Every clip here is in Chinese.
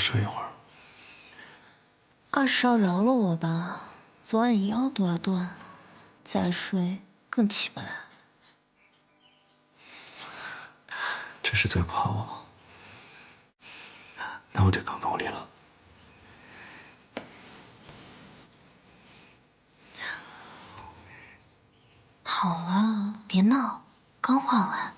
睡一会儿。二少饶了我吧，昨晚腰都要断了，再睡更起不来。这是在夸我吗？那我得更努力了。好了，别闹，刚画完。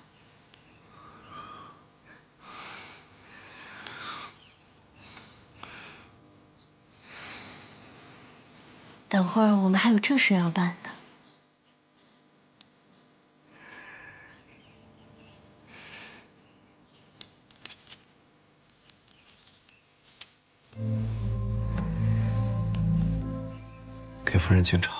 等会儿我们还有正事要办呢。给夫人敬茶。